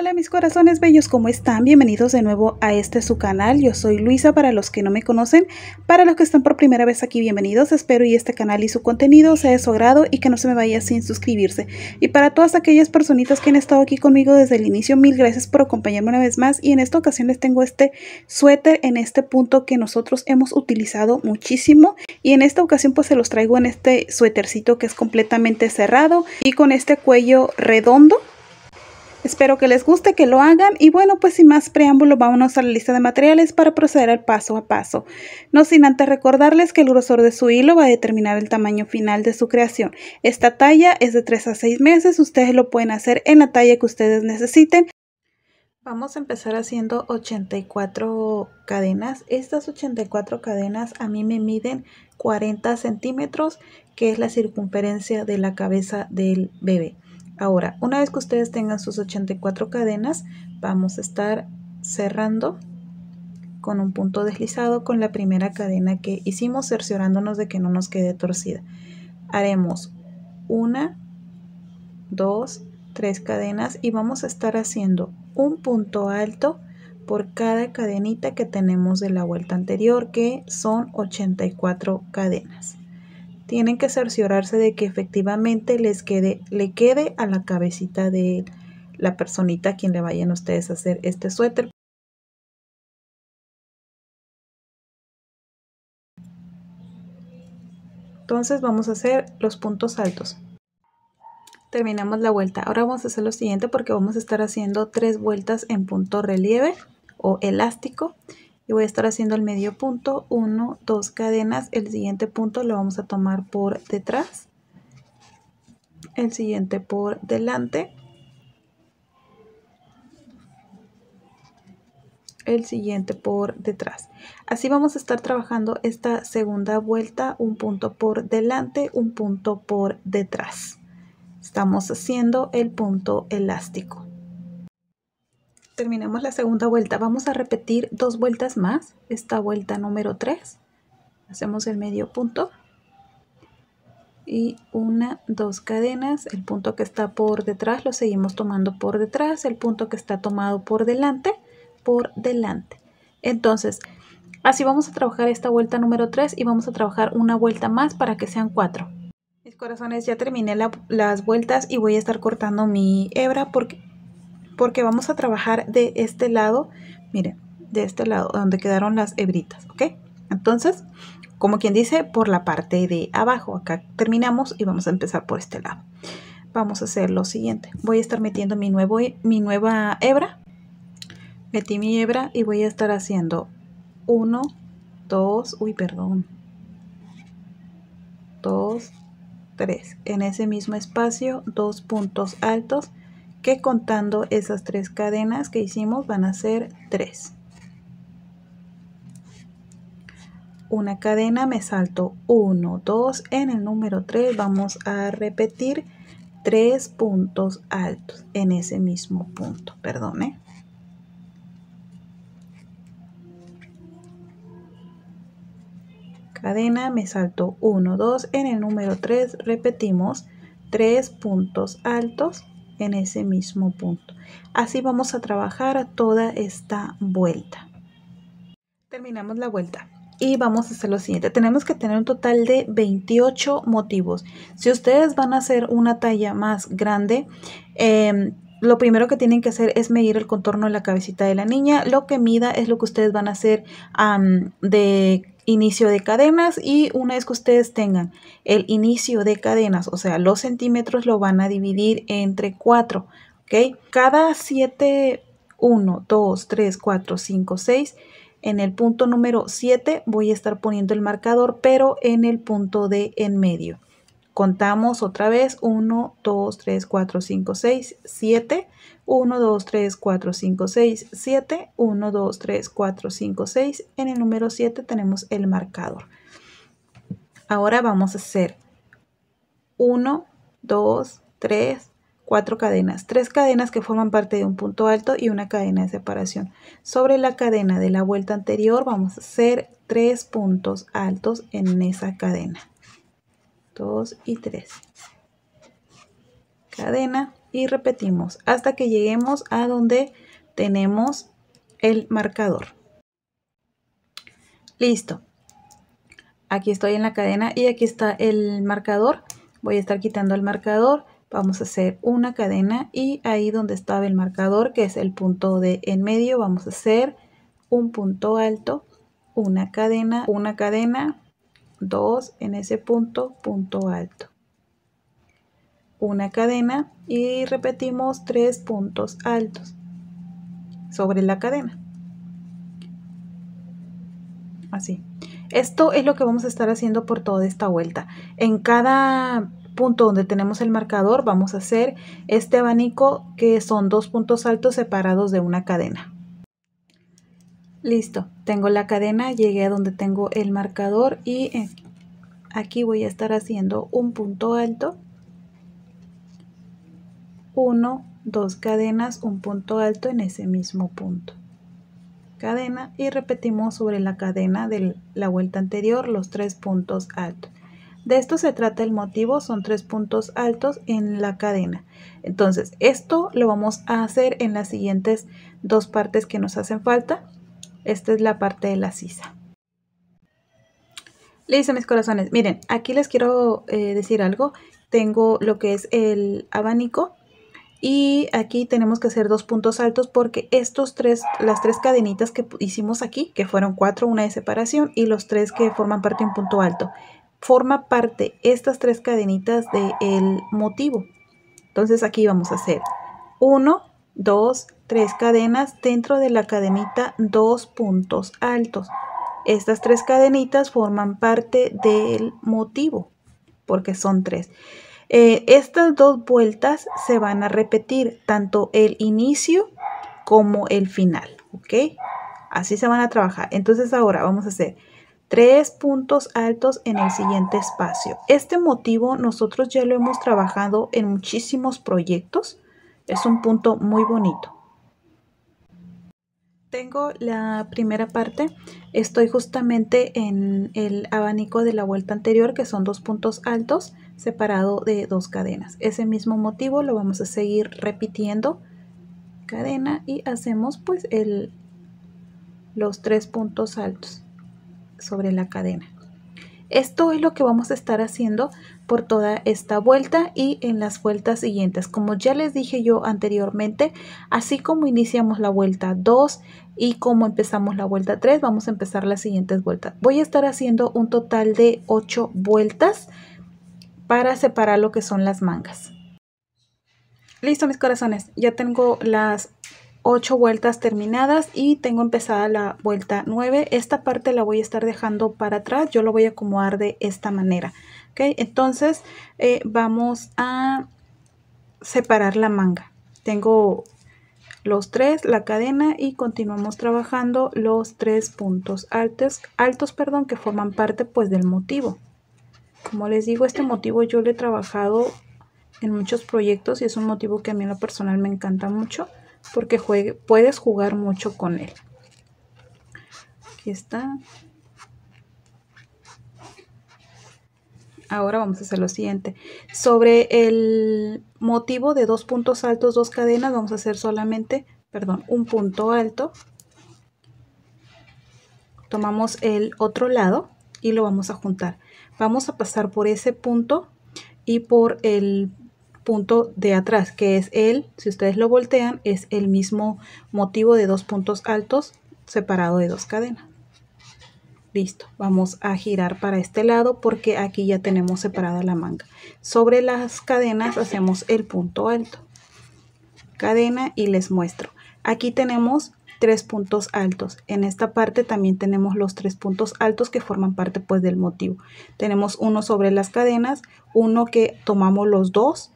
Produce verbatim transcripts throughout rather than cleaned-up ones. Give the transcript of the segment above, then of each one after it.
Hola mis corazones bellos, ¿cómo están? Bienvenidos de nuevo a este su canal. Yo soy Luisa, para los que no me conocen, para los que están por primera vez aquí, bienvenidos. Espero y este canal y su contenido sea de su agrado y que no se me vaya sin suscribirse. Y para todas aquellas personitas que han estado aquí conmigo desde el inicio, mil gracias por acompañarme una vez más. Y en esta ocasión les tengo este suéter en este punto que nosotros hemos utilizado muchísimo. Y en esta ocasión pues se los traigo en este suétercito que es completamente cerrado y con este cuello redondo. Espero que les guste, que lo hagan y bueno, pues sin más preámbulo, vámonos a la lista de materiales para proceder al paso a paso. No sin antes recordarles que el grosor de su hilo va a determinar el tamaño final de su creación. Esta talla es de tres a seis meses, ustedes lo pueden hacer en la talla que ustedes necesiten. Vamos a empezar haciendo ochenta y cuatro cadenas. Estas ochenta y cuatro cadenas a mí me miden cuarenta centímetros, que es la circunferencia de la cabeza del bebé. Ahora, una vez que ustedes tengan sus ochenta y cuatro cadenas, vamos a estar cerrando con un punto deslizado con la primera cadena que hicimos, cerciorándonos de que no nos quede torcida. Haremos una, dos, tres cadenas y vamos a estar haciendo un punto alto por cada cadenita que tenemos de la vuelta anterior, que son ochenta y cuatro cadenas. Tienen que cerciorarse de que efectivamente les quede, le quede a la cabecita de la personita a quien le vayan ustedes a hacer este suéter. Entonces vamos a hacer los puntos altos. Terminamos la vuelta. Ahora vamos a hacer lo siguiente porque vamos a estar haciendo tres vueltas en punto relieve o elástico. Y voy a estar haciendo el medio punto, uno, dos cadenas. El siguiente punto lo vamos a tomar por detrás, el siguiente por delante, el siguiente por detrás. Así vamos a estar trabajando esta segunda vuelta, un punto por delante, un punto por detrás. Estamos haciendo el punto elástico. Terminamos la segunda vuelta, vamos a repetir dos vueltas más, esta vuelta número tres, hacemos el medio punto y una, dos cadenas, el punto que está por detrás lo seguimos tomando por detrás, el punto que está tomado por delante, por delante. Entonces, así vamos a trabajar esta vuelta número tres y vamos a trabajar una vuelta más para que sean cuatro. Mis corazones, ya terminé la, las vueltas y voy a estar cortando mi hebra porque... porque vamos a trabajar de este lado, miren, de este lado, donde quedaron las hebritas, ¿ok? Entonces, como quien dice, por la parte de abajo, acá terminamos y vamos a empezar por este lado. Vamos a hacer lo siguiente, voy a estar metiendo mi, nuevo, mi nueva hebra, metí mi hebra y voy a estar haciendo uno, dos, uy, perdón, dos, tres, en ese mismo espacio, dos puntos altos, que contando esas tres cadenas que hicimos van a ser tres. Una cadena, me salto uno, dos, en el número tres vamos a repetir tres puntos altos en ese mismo punto, perdón, ¿eh? Cadena, me salto uno, dos, en el número tres repetimos tres puntos altos en ese mismo punto. Así vamos a trabajar toda esta vuelta. Terminamos la vuelta y vamos a hacer lo siguiente. Tenemos que tener un total de veintiocho motivos. Si ustedes van a hacer una talla más grande, eh, lo primero que tienen que hacer es medir el contorno de la cabecita de la niña. Lo que mida es lo que ustedes van a hacer um, de inicio de cadenas, y una vez que ustedes tengan el inicio de cadenas, o sea, los centímetros, lo van a dividir entre cuatro, ¿ok? Cada siete, uno, dos, tres, cuatro, cinco, seis, en el punto número siete voy a estar poniendo el marcador, pero en el punto de en medio. Contamos otra vez, uno, dos, tres, cuatro, cinco, seis, siete, uno, dos, tres, cuatro, cinco, seis, siete, uno, dos, tres, cuatro, cinco, seis. En el número siete tenemos el marcador. Ahora vamos a hacer uno, dos, tres, cuatro cadenas. tres cadenas que forman parte de un punto alto y una cadena de separación. Sobre la cadena de la vuelta anterior vamos a hacer tres puntos altos en esa cadena. dos y tres. Cadena. y repetimos hasta que lleguemos a donde tenemos el marcador. Listo. Aquí estoy en la cadena y aquí está el marcador. Voy a estar quitando el marcador. Vamos a hacer una cadena y ahí donde estaba el marcador, que es el punto de en medio, vamos a hacer un punto alto, una cadena, una cadena, dos en ese punto, punto alto, una cadena y repetimos tres puntos altos sobre la cadena. Así. Esto es lo que vamos a estar haciendo por toda esta vuelta. En cada punto donde tenemos el marcador vamos a hacer este abanico, que son dos puntos altos separados de una cadena. Listo, tengo la cadena, llegué a donde tengo el marcador y aquí voy a estar haciendo un punto alto, uno, dos cadenas, un punto alto en ese mismo punto, cadena, y repetimos sobre la cadena de la vuelta anterior los tres puntos altos. De esto se trata el motivo, son tres puntos altos en la cadena. Entonces esto lo vamos a hacer en las siguientes dos partes que nos hacen falta. Esta es la parte de la sisa. Listo, mis corazones. Miren, aquí les quiero eh, decir algo. Tengo lo que es el abanico y aquí tenemos que hacer dos puntos altos porque estos tres, las tres cadenitas que hicimos aquí, que fueron cuatro, una de separación, y los tres que forman parte de un punto alto, forma parte estas tres cadenitas del motivo. Entonces aquí vamos a hacer uno, dos, tres cadenas, dentro de la cadenita dos puntos altos. Estas tres cadenitas forman parte del motivo porque son tres. Eh, estas dos vueltas se van a repetir, tanto el inicio como el final, ¿ok? Así se van a trabajar. Entonces ahora vamos a hacer tres puntos altos en el siguiente espacio. Este motivo nosotros ya lo hemos trabajado en muchísimos proyectos. Es un punto muy bonito. Tengo la primera parte. Estoy justamente en el abanico de la vuelta anterior, que son dos puntos altos separado de dos cadenas. Ese mismo motivo lo vamos a seguir repitiendo, cadena, y hacemos pues el, los tres puntos altos sobre la cadena. Esto es lo que vamos a estar haciendo por toda esta vuelta y en las vueltas siguientes. Como ya les dije yo anteriormente, así como iniciamos la vuelta dos y como empezamos la vuelta tres, vamos a empezar las siguientes vueltas. Voy a estar haciendo un total de ocho vueltas para separar lo que son las mangas. Listo, mis corazones, ya tengo las ocho vueltas terminadas y tengo empezada la vuelta nueve. Esta parte la voy a estar dejando para atrás, yo lo voy a acomodar de esta manera, ¿ok? Entonces eh, vamos a separar la manga. Tengo los tres, la cadena, y continuamos trabajando los tres puntos altos, altos perdón, que forman parte pues del motivo. Como les digo, este motivo yo lo he trabajado en muchos proyectos y es un motivo que a mí en lo personal me encanta mucho, porque juegue, puedes jugar mucho con él. Aquí está. Ahora vamos a hacer lo siguiente. Sobre el motivo de dos puntos altos, dos cadenas, vamos a hacer solamente, perdón, un punto alto. Tomamos el otro lado y lo vamos a juntar. Vamos a pasar por ese punto y por el punto de atrás, que es el, si ustedes lo voltean, es el mismo motivo de dos puntos altos separado de dos cadenas. Listo, vamos a girar para este lado porque aquí ya tenemos separada la manga. Sobre las cadenas hacemos el punto alto, cadena, y les muestro. Aquí tenemos tres puntos altos. En esta parte también tenemos los tres puntos altos que forman parte pues del motivo. Tenemos uno sobre las cadenas, uno que tomamos los dos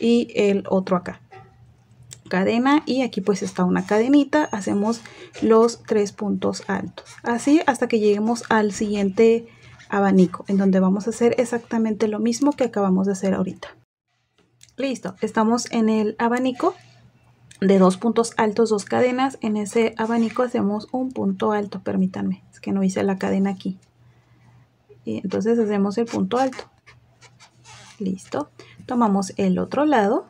y el otro acá, cadena, y aquí pues está una cadenita. Hacemos los tres puntos altos, así hasta que lleguemos al siguiente abanico, en donde vamos a hacer exactamente lo mismo que acabamos de hacer ahorita. Listo, estamos en el abanico de dos puntos altos, dos cadenas. En ese abanico hacemos un punto alto. Permítanme, es que no hice la cadena aquí, y entonces hacemos el punto alto. Listo, tomamos el otro lado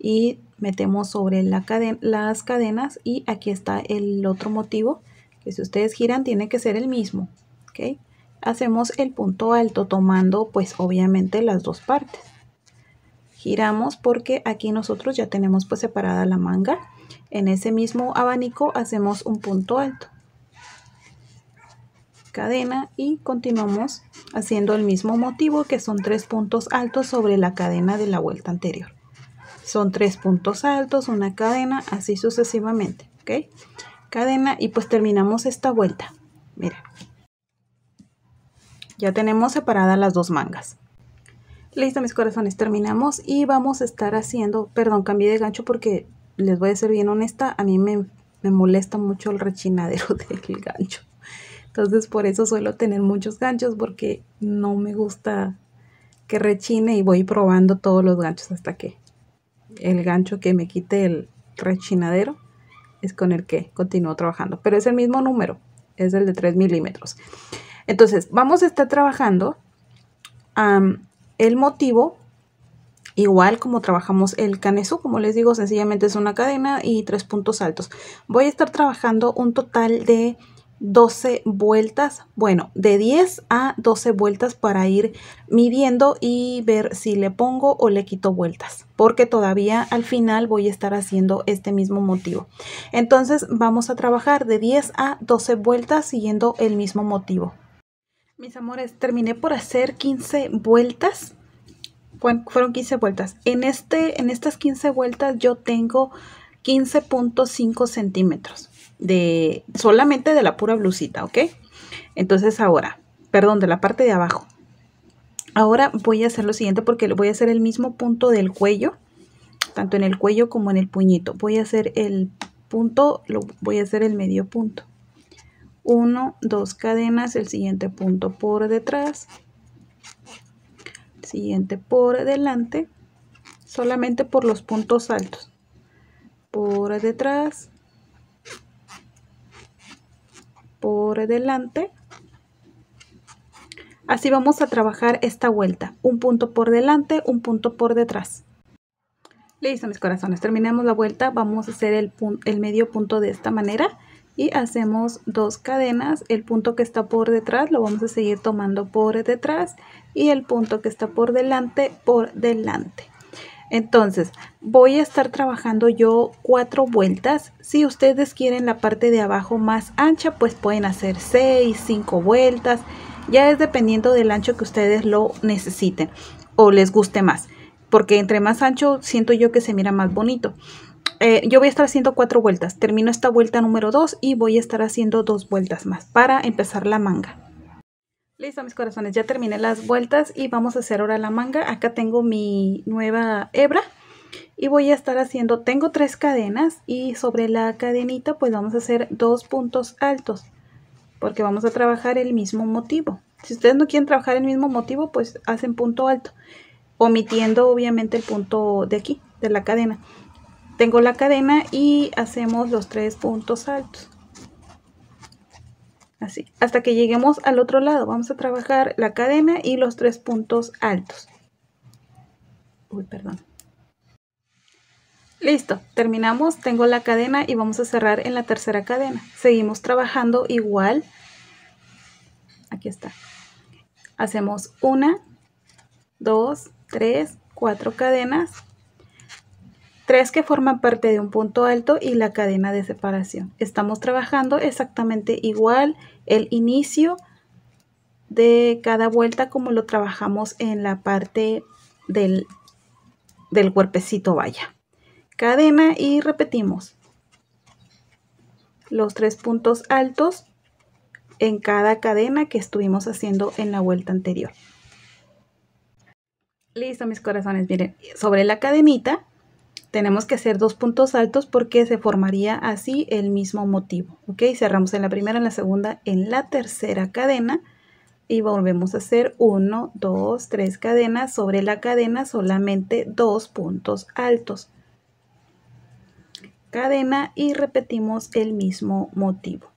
y metemos sobre la cadena, las cadenas, y aquí está el otro motivo, que si ustedes giran tiene que ser el mismo, ¿ok? Hacemos el punto alto tomando pues obviamente las dos partes. Giramos porque aquí nosotros ya tenemos pues separada la manga. En ese mismo abanico hacemos un punto alto, cadena, y continuamos haciendo el mismo motivo, que son tres puntos altos sobre la cadena de la vuelta anterior. Son tres puntos altos, una cadena, así sucesivamente, ¿ok? Cadena, y pues terminamos esta vuelta. Mira, ya tenemos separadas las dos mangas. Listo, mis corazones, terminamos y vamos a estar haciendo, perdón, cambié de gancho porque les voy a ser bien honesta, a mí me, me molesta mucho el rechinadero del gancho. Entonces por eso suelo tener muchos ganchos, porque no me gusta que rechine, y voy probando todos los ganchos hasta que el gancho que me quite el rechinadero es con el que continúo trabajando. Pero es el mismo número, es el de tres milímetros. Entonces vamos a estar trabajando um, el motivo igual como trabajamos el canesú. Como les digo, sencillamente es una cadena y tres puntos altos. Voy a estar trabajando un total de doce vueltas, bueno, de diez a doce vueltas, para ir midiendo y ver si le pongo o le quito vueltas, porque todavía al final voy a estar haciendo este mismo motivo. Entonces vamos a trabajar de diez a doce vueltas siguiendo el mismo motivo. Mis amores, terminé por hacer quince vueltas. Bueno, fueron quince vueltas. En, este, en estas quince vueltas yo tengo quince punto cinco centímetros de solamente de la pura blusita, ok. Entonces ahora, perdón, de la parte de abajo, ahora voy a hacer lo siguiente, porque voy a hacer el mismo punto del cuello, tanto en el cuello como en el puñito. Voy a hacer el punto, lo voy a hacer el medio punto, uno, dos cadenas, el siguiente punto por detrás, el siguiente por delante, solamente por los puntos altos, por detrás, por delante. Así vamos a trabajar esta vuelta, un punto por delante, un punto por detrás. Listo, mis corazones, terminamos la vuelta. Vamos a hacer el, el medio punto de esta manera y hacemos dos cadenas. El punto que está por detrás lo vamos a seguir tomando por detrás, y el punto que está por delante, por delante. Entonces voy a estar trabajando yo cuatro vueltas. Si ustedes quieren la parte de abajo más ancha, pues pueden hacer seis, cinco vueltas. Ya es dependiendo del ancho que ustedes lo necesiten o les guste más, porque entre más ancho siento yo que se mira más bonito. Eh, yo voy a estar haciendo cuatro vueltas. Termino esta vuelta número dos y voy a estar haciendo dos vueltas más para empezar la manga. Listo, mis corazones, ya terminé las vueltas y vamos a hacer ahora la manga. Acá tengo mi nueva hebra y voy a estar haciendo, tengo tres cadenas, y sobre la cadenita pues vamos a hacer dos puntos altos, porque vamos a trabajar el mismo motivo. Si ustedes no quieren trabajar el mismo motivo, pues hacen punto alto, omitiendo obviamente el punto de aquí, de la cadena. Tengo la cadena y hacemos los tres puntos altos. Así, hasta que lleguemos al otro lado. Vamos a trabajar la cadena y los tres puntos altos. Uy, perdón. Listo, terminamos. Tengo la cadena y vamos a cerrar en la tercera cadena. Seguimos trabajando igual. Aquí está. Hacemos una, dos, tres, cuatro cadenas. Tres que forman parte de un punto alto y la cadena de separación. Estamos trabajando exactamente igual el inicio de cada vuelta como lo trabajamos en la parte del, del cuerpecito, vaya. Cadena y repetimos los tres puntos altos en cada cadena que estuvimos haciendo en la vuelta anterior. Listo, mis corazones, miren, sobre la cadenita tenemos que hacer dos puntos altos porque se formaría así el mismo motivo, ok. Cerramos en la primera, en la segunda, en la tercera cadena y volvemos a hacer uno, dos, tres cadenas. Sobre la cadena solamente dos puntos altos, cadena, y repetimos el mismo motivo,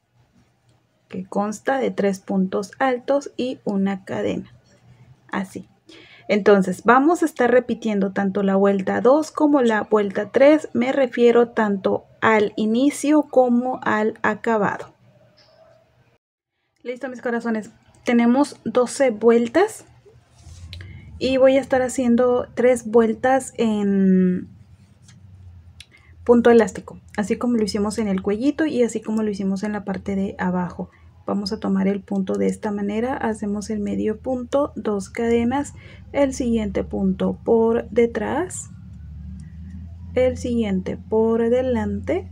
que consta de tres puntos altos y una cadena. Así. Entonces vamos a estar repitiendo tanto la vuelta dos como la vuelta tres. Me refiero tanto al inicio como al acabado. Listo, mis corazones. Tenemos doce vueltas y voy a estar haciendo tres vueltas en punto elástico, así como lo hicimos en el cuellito y así como lo hicimos en la parte de abajo. Vamos a tomar el punto de esta manera, hacemos el medio punto, dos cadenas, el siguiente punto por detrás, el siguiente por delante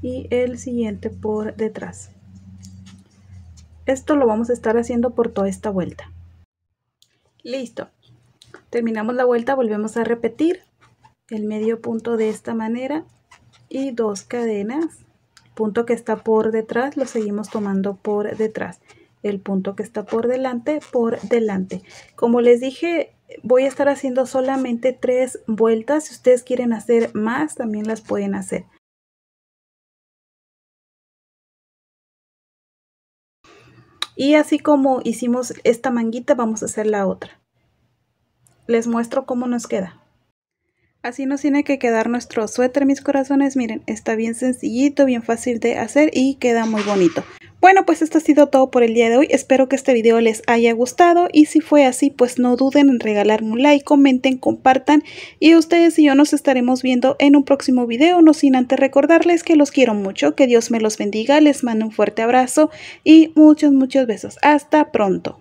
y el siguiente por detrás. Esto lo vamos a estar haciendo por toda esta vuelta. Listo. Terminamos la vuelta, volvemos a repetir el medio punto de esta manera y dos cadenas. Punto que está por detrás lo seguimos tomando por detrás, el punto que está por delante por delante. Como les dije, voy a estar haciendo solamente tres vueltas. Si ustedes quieren hacer más, también las pueden hacer. Y así como hicimos esta manguita, vamos a hacer la otra. Les muestro cómo nos queda. Así nos tiene que quedar nuestro suéter, mis corazones. Miren, está bien sencillito, bien fácil de hacer y queda muy bonito. Bueno, pues esto ha sido todo por el día de hoy. Espero que este video les haya gustado y si fue así, pues no duden en regalarme un like, comenten, compartan y ustedes y yo nos estaremos viendo en un próximo video. No sin antes recordarles que los quiero mucho, que Dios me los bendiga, les mando un fuerte abrazo y muchos, muchos besos. Hasta pronto.